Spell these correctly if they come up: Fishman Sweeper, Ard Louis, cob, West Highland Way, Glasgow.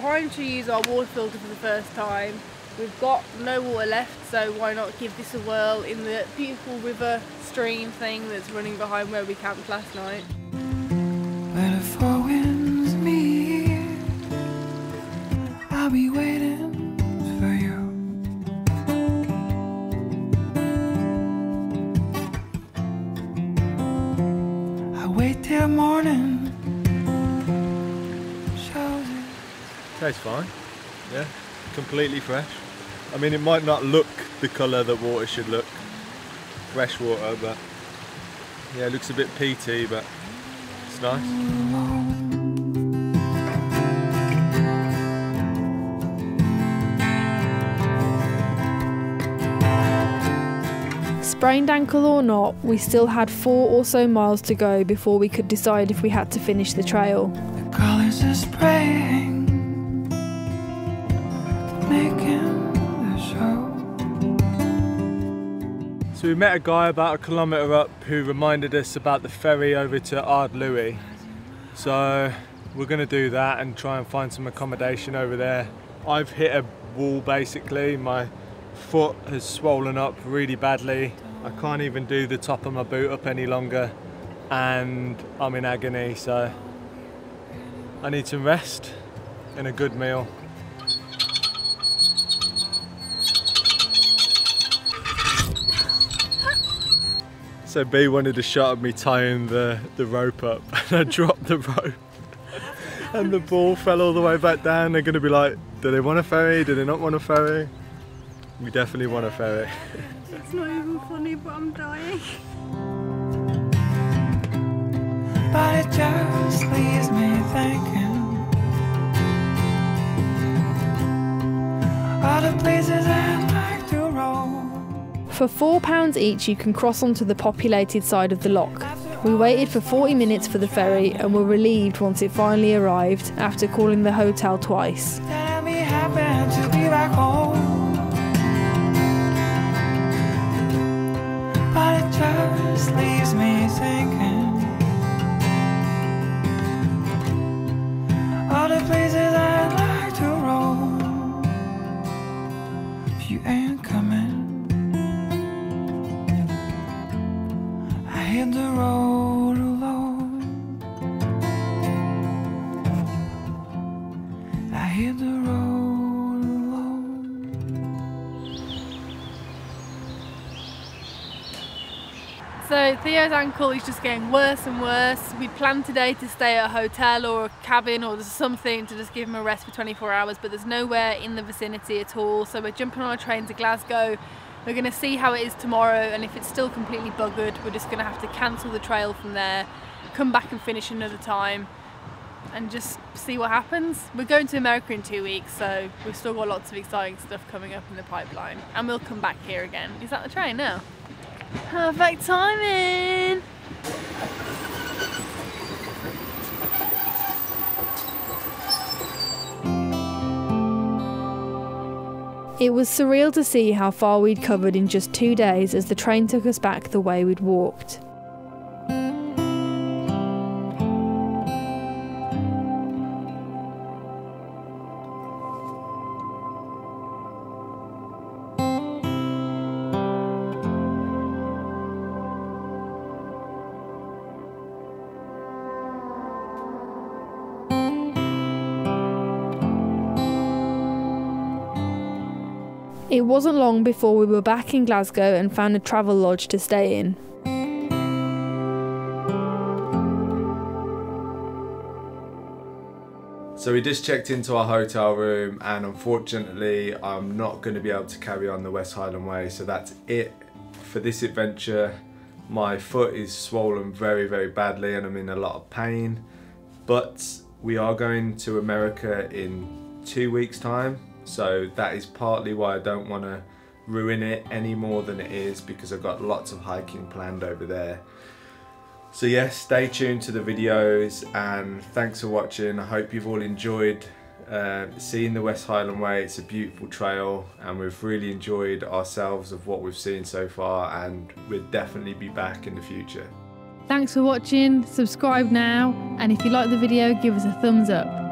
trying to use our water filter for the first time. We've got no water left, so why not give this a whirl in the beautiful river stream thing that's running behind where we camped last night. When the four winds meet, I'll be waiting for you. I wait till morning. Tastes fine, yeah, completely fresh. I mean, it might not look the colour that water should look, fresh water, but yeah, it looks a bit peaty, but it's nice. Sprained ankle or not, we still had 4 or so miles to go before we could decide if we had to finish the trail. The colours are spraying. So we met a guy about 1 kilometre up who reminded us about the ferry over to Ard Louis. So we're going to do that and try and find some accommodation over there. I've hit a wall basically, my foot has swollen up really badly. I can't even do the top of my boot up any longer and I'm in agony, so I need some rest and a good meal. So B wanted a shot of me tying the rope up and I dropped the rope and the ball fell all the way back down. They're going to be like, do they want a ferry? Do they not want a ferry? We definitely want a ferry. It's not even funny, but I'm dying. But it just leaves me thinking all the places I'd like to roam. For £4 each you can cross onto the populated side of the lock. We waited for 40 minutes for the ferry and were relieved once it finally arrived after calling the hotel twice. The road alone. I hear the road alone. So Theo's ankle is just getting worse and worse. We planned today to stay at a hotel or a cabin or something to just give him a rest for 24 hours, but there's nowhere in the vicinity at all. So we're jumping on a train to Glasgow. We're going to see how it is tomorrow, and if it's still completely buggered, we're just going to have to cancel the trail from there, come back and finish another time and just see what happens. We're going to America in 2 weeks, so we've still got lots of exciting stuff coming up in the pipeline, and we'll come back here again. Is that the train now? Perfect timing! It was surreal to see how far we'd covered in just 2 days as the train took us back the way we'd walked. It wasn't long before we were back in Glasgow and found a travel lodge to stay in. So we just checked into our hotel room and unfortunately I'm not going to be able to carry on the West Highland Way, so that's it for this adventure. My foot is swollen very, very badly and I'm in a lot of pain, but we are going to America in 2 weeks time. So that is partly why I don't want to ruin it any more than it is, because I've got lots of hiking planned over there. So yes, stay tuned to the videos and thanks for watching. I hope you've all enjoyed seeing the West Highland Way. It's a beautiful trail and we've really enjoyed ourselves of what we've seen so far, and we'll definitely be back in the future. Thanks for watching, subscribe now, and if you like the video give us a thumbs up.